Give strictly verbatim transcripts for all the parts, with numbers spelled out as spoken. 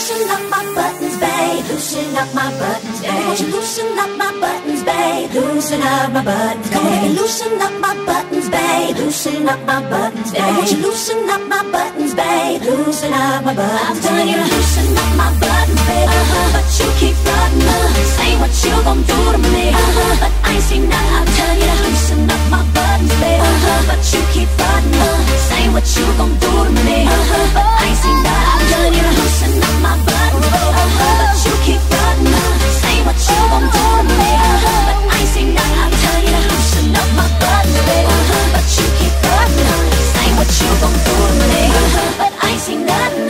loosen up my buttons, babe? Loosen up my buttons, babe. Won't you loosen up my buttons, babe? Loosen up my buttons, babe. Come on, baby, loosen up my buttons, babe. Loosen up my buttons, babe. Won't you loosen up my buttons, babe? Loosen up my buttons. I'm telling you, loosen up my buttons, babe. Uh huh. But you keep flooding up. This ain't what you gon' do to me. Uh huh. But I ain't seen nothing. I'm telling you, loosen up my buttons, babe. Uh huh. But you keep flooding up. This ain't what you gon' do to me. Uh huh. But I ain't seen nothing. I'm telling you, loosen up my buttons, babe. Uh huh. But you keep flooding up. This ain't what you gon' do to me. Uh huh. But I ain't seen nothing. I'm telling you, loosen up my buttons, babe. Uh huh. But you keep flooding up. This ain't what you gon' do to me. Uh huh. But I ain't seen nothing.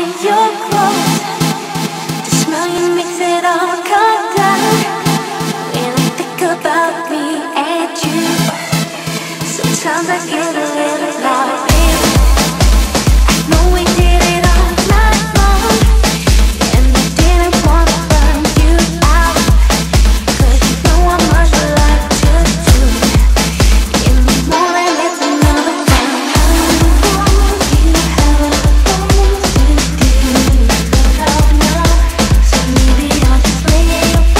your clothes. The smell you makes it all come down. When I think about me and you, sometimes I get a little loud. I know we did it all night long, and we didn't want to burn you out. Cause you know how much I like to do. Give me more than it's another time. I want you, I want you to go now. So maybe I'll just play it on,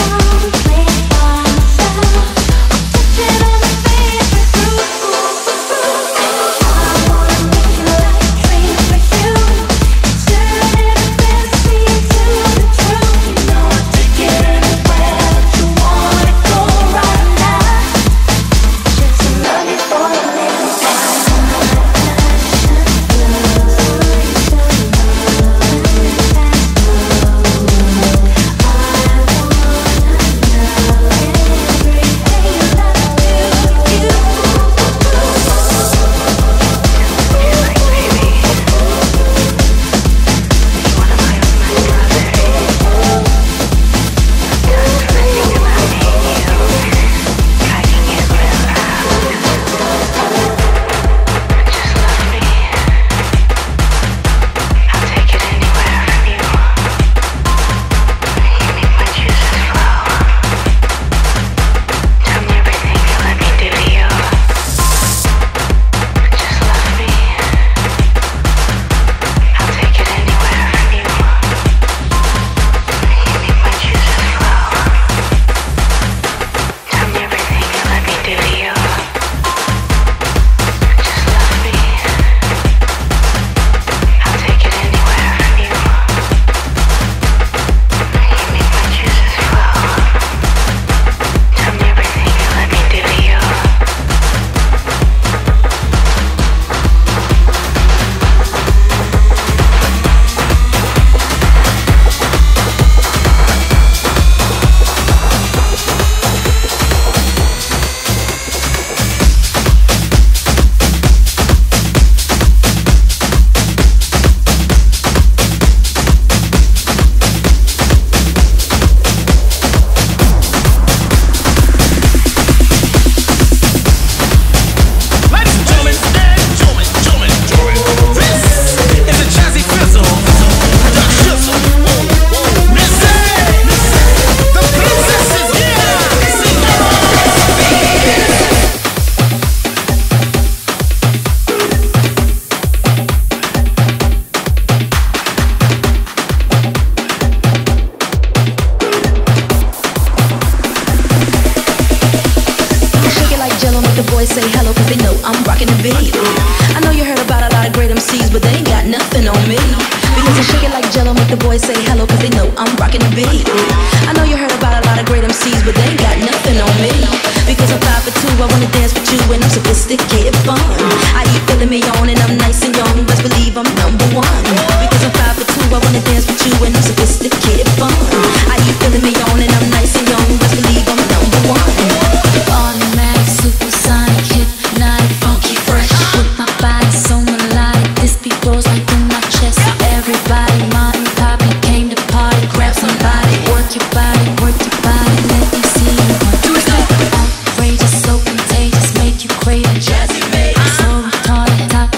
play it by myself. I'll touch it on my favorite groove. I wanna make you like a dream for you. Turn every fantasy into the truth. You know I'll take it anywhere that you wanna go right now. Just to love you for a little while. Crazy, so retarded, top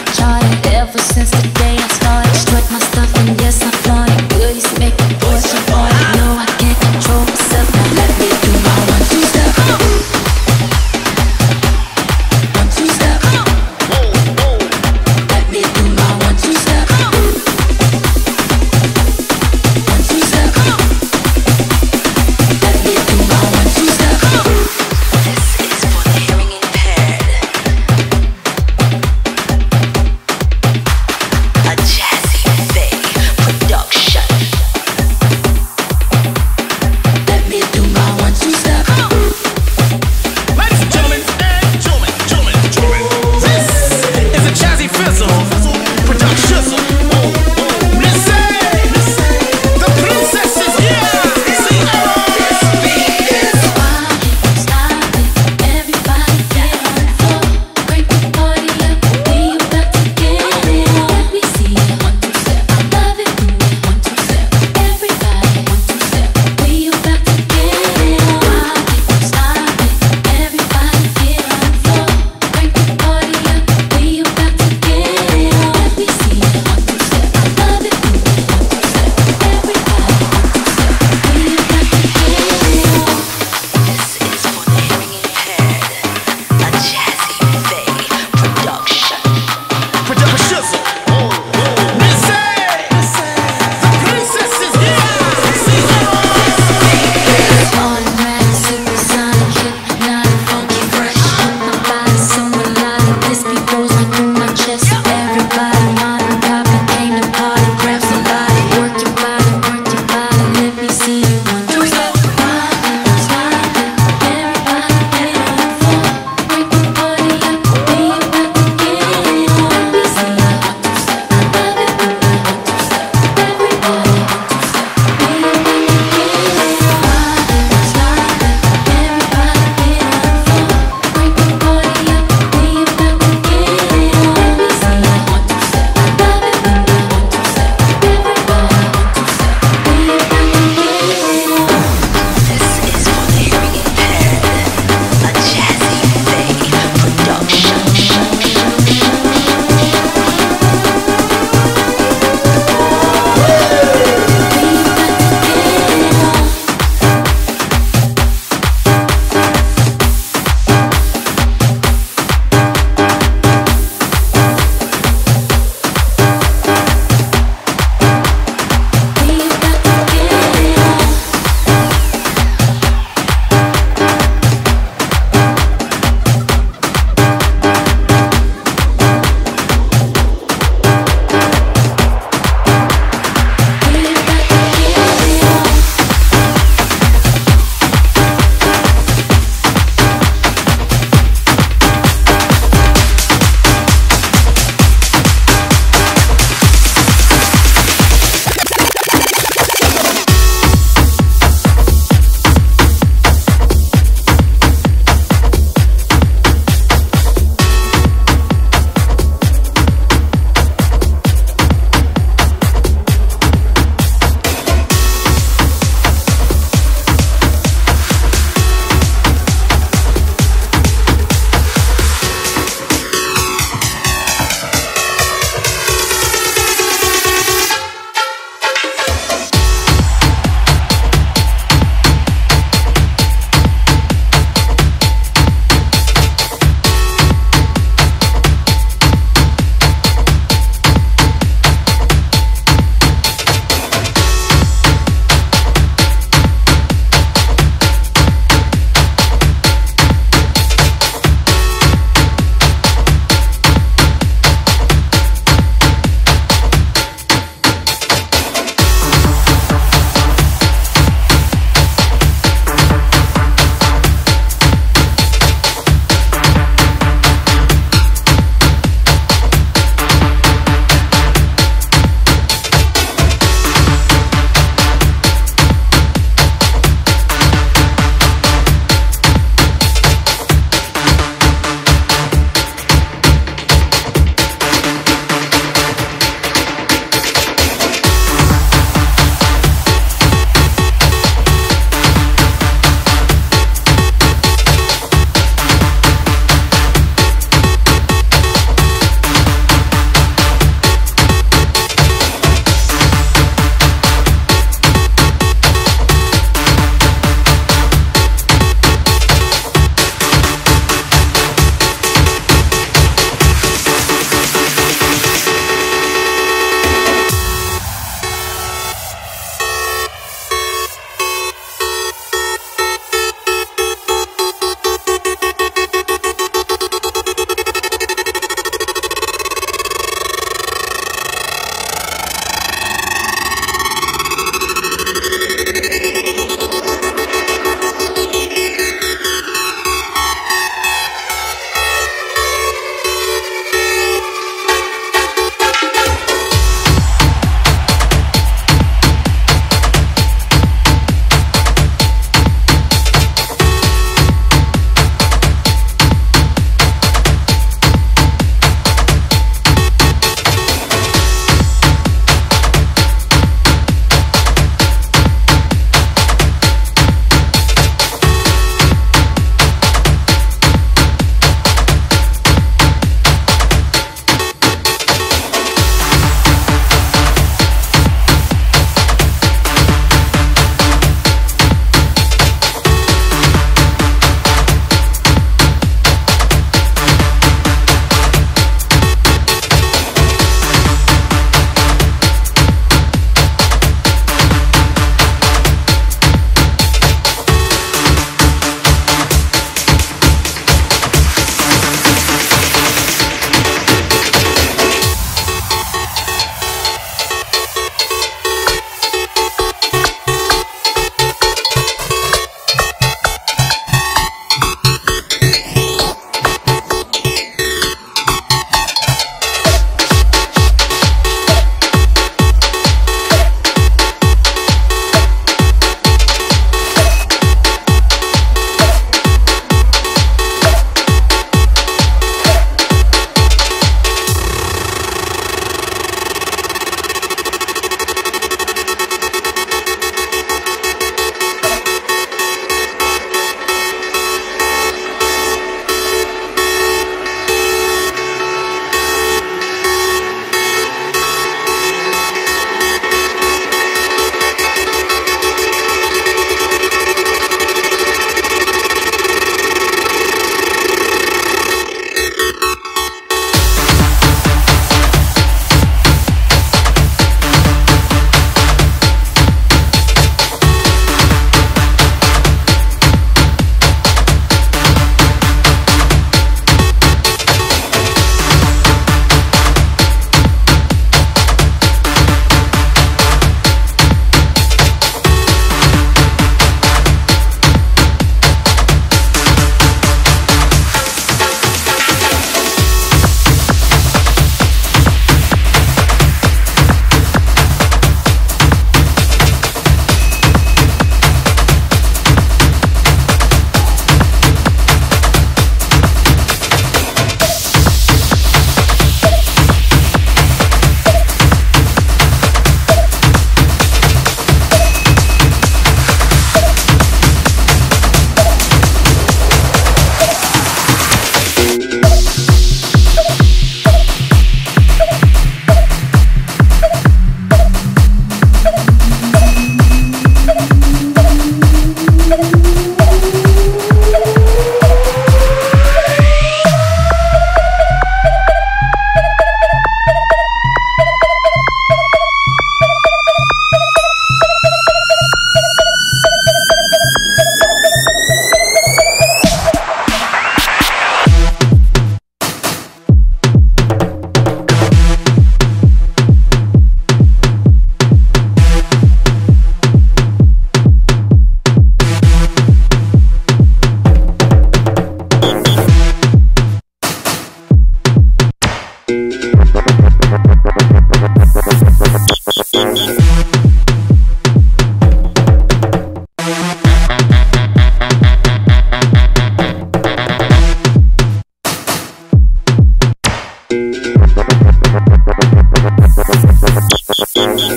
Touch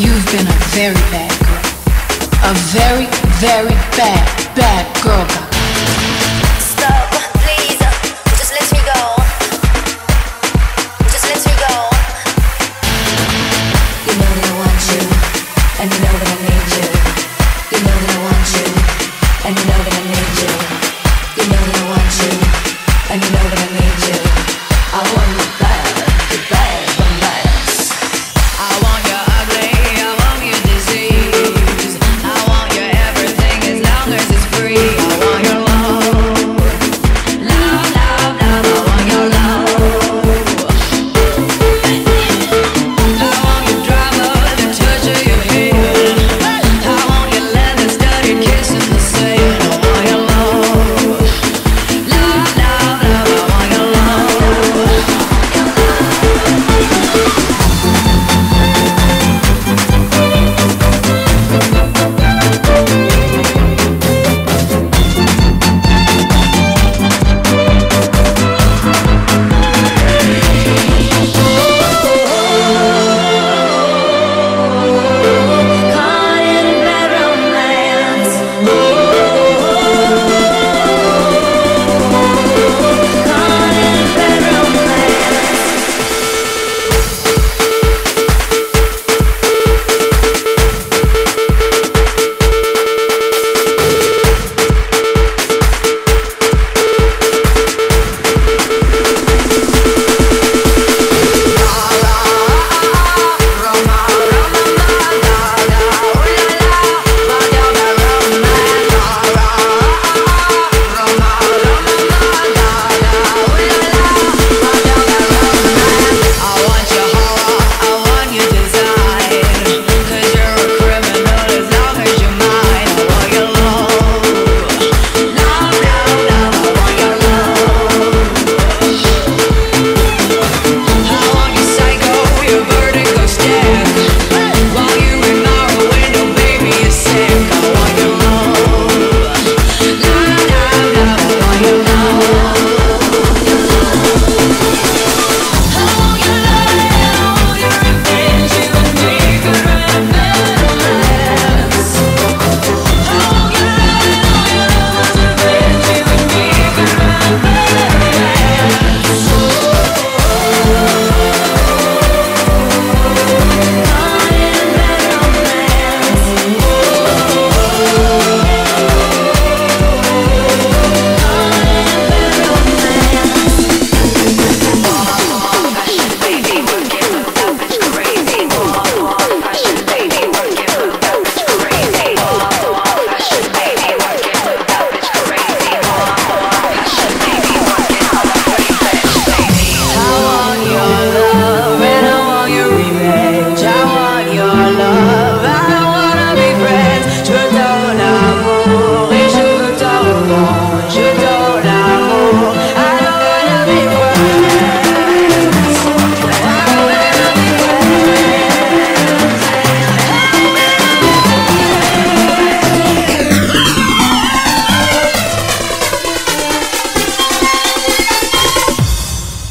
You've been a very bad girl. A very, very bad, bad girl, girl.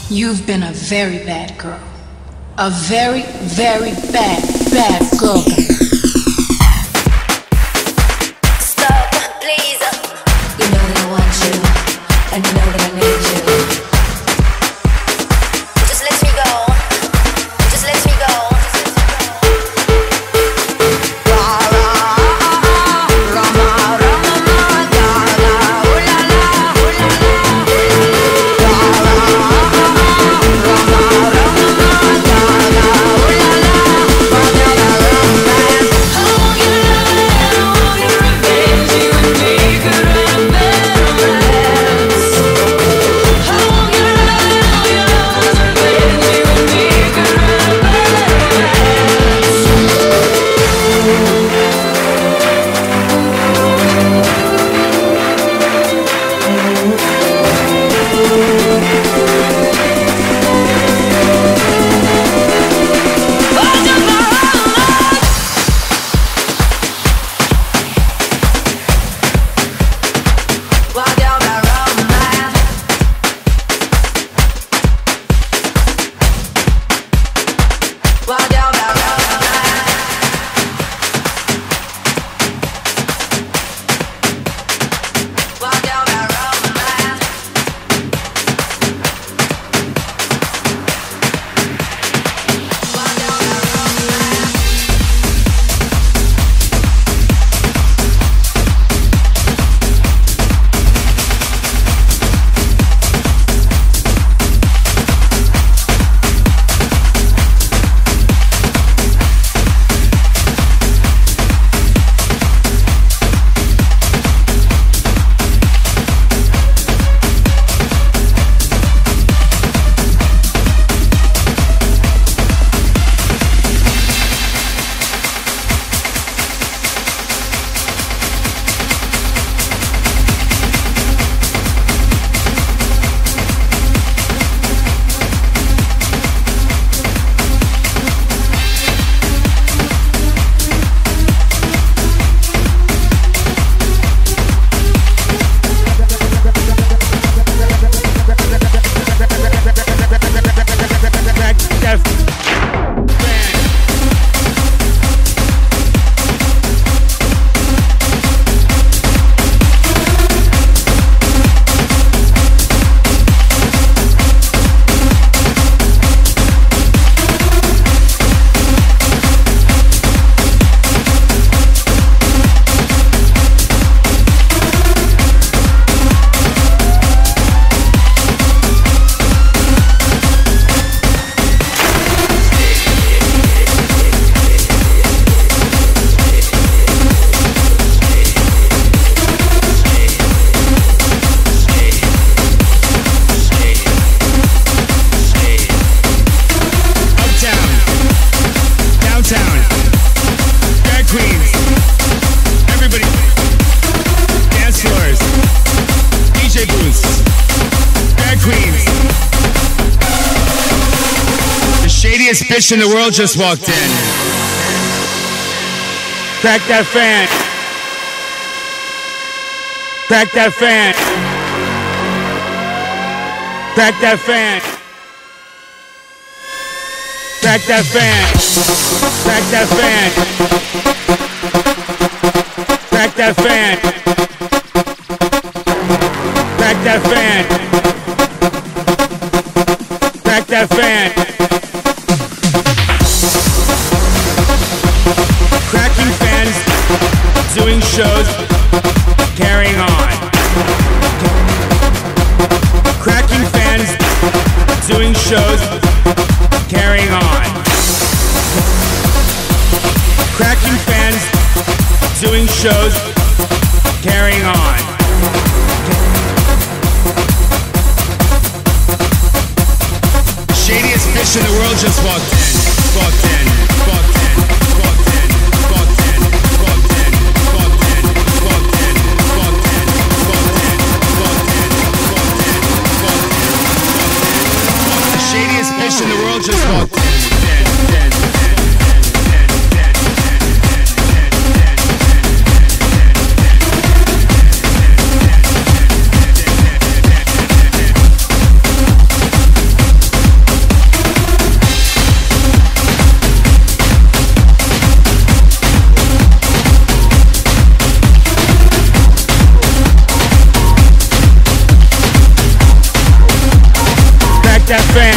You've been a very bad girl. A very, very bad, bad girl. Stop, please. You know that I want you, and you know that I need you. You just let me go. You just let me go. Bye. town. Drag queens. Everybody. Dance floors. D J booths. Drag queens. The shadiest bitch in the world just walked in. Crack that fan. Crack that fan. Crack that fan. Crack that fan, crack that fan, crack that fan, crack that fan, crack that fan. Cracking fans, doing shows, carrying on. Cracking fans, doing shows, carrying on. Cracking fans, doing shows, carrying on. The shadiest bitch in the world just walked in, walked in, walked in, walked in, walked in, walked in, walked in, walked in, walked in, walked in, walked in, walked in, walked in, walked in. The shadiest bitch in the world just walked in. That fan.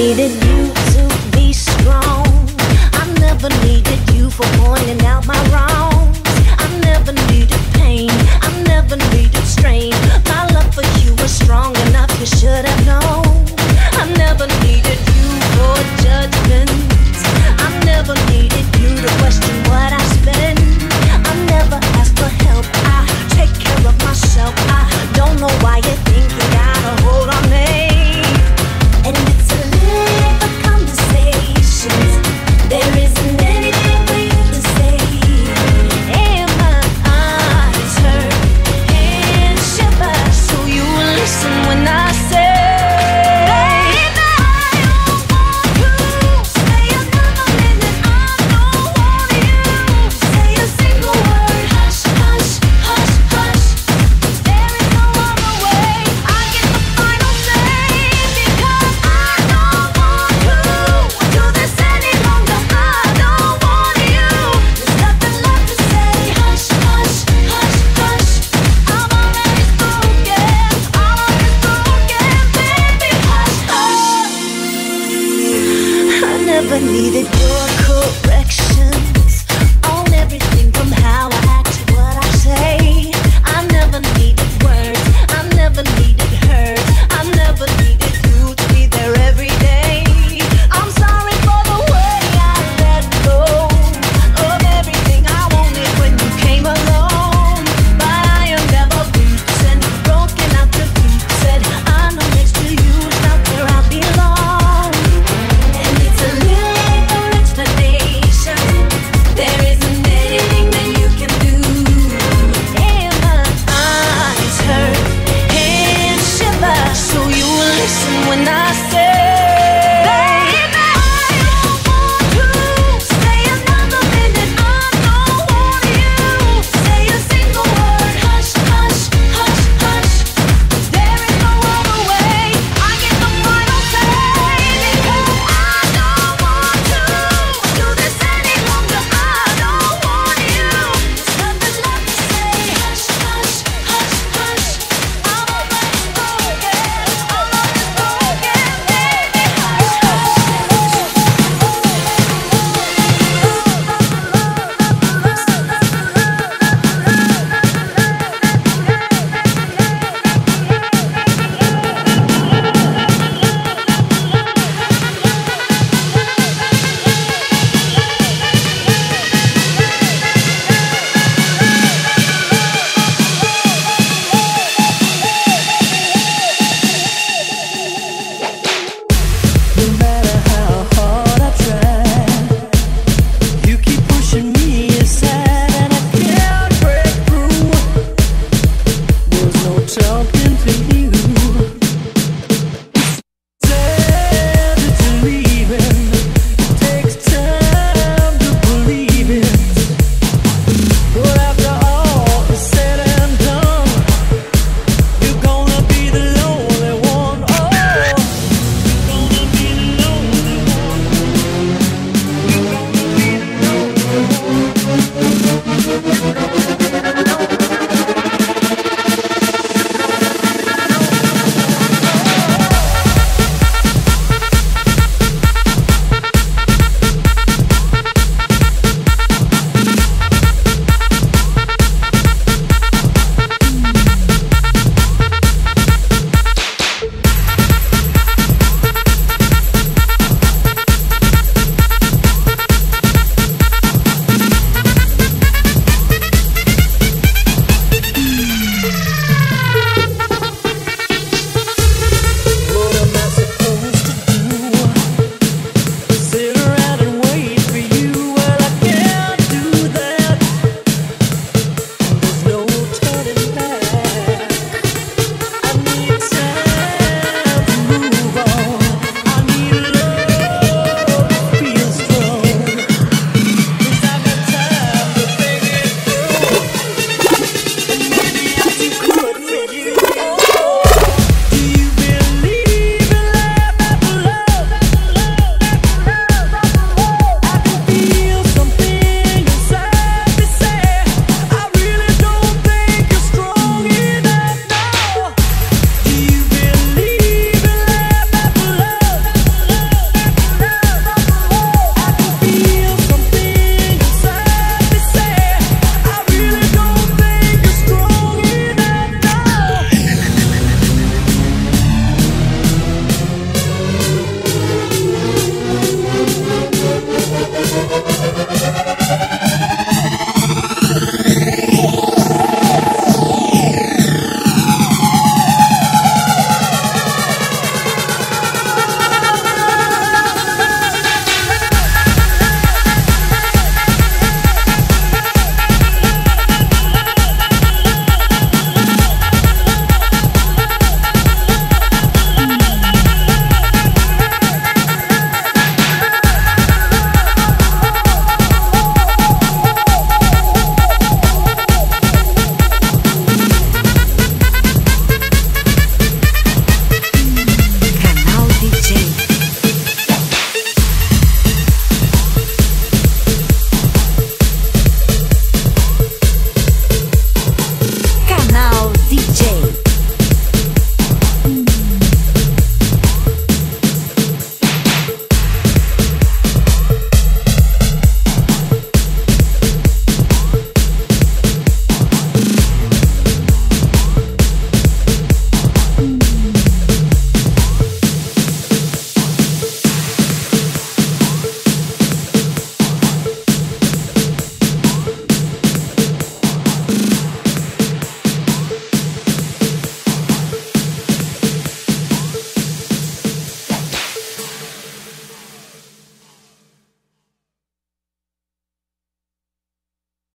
Needed you to be strong. I never needed you for pointing out my wrong.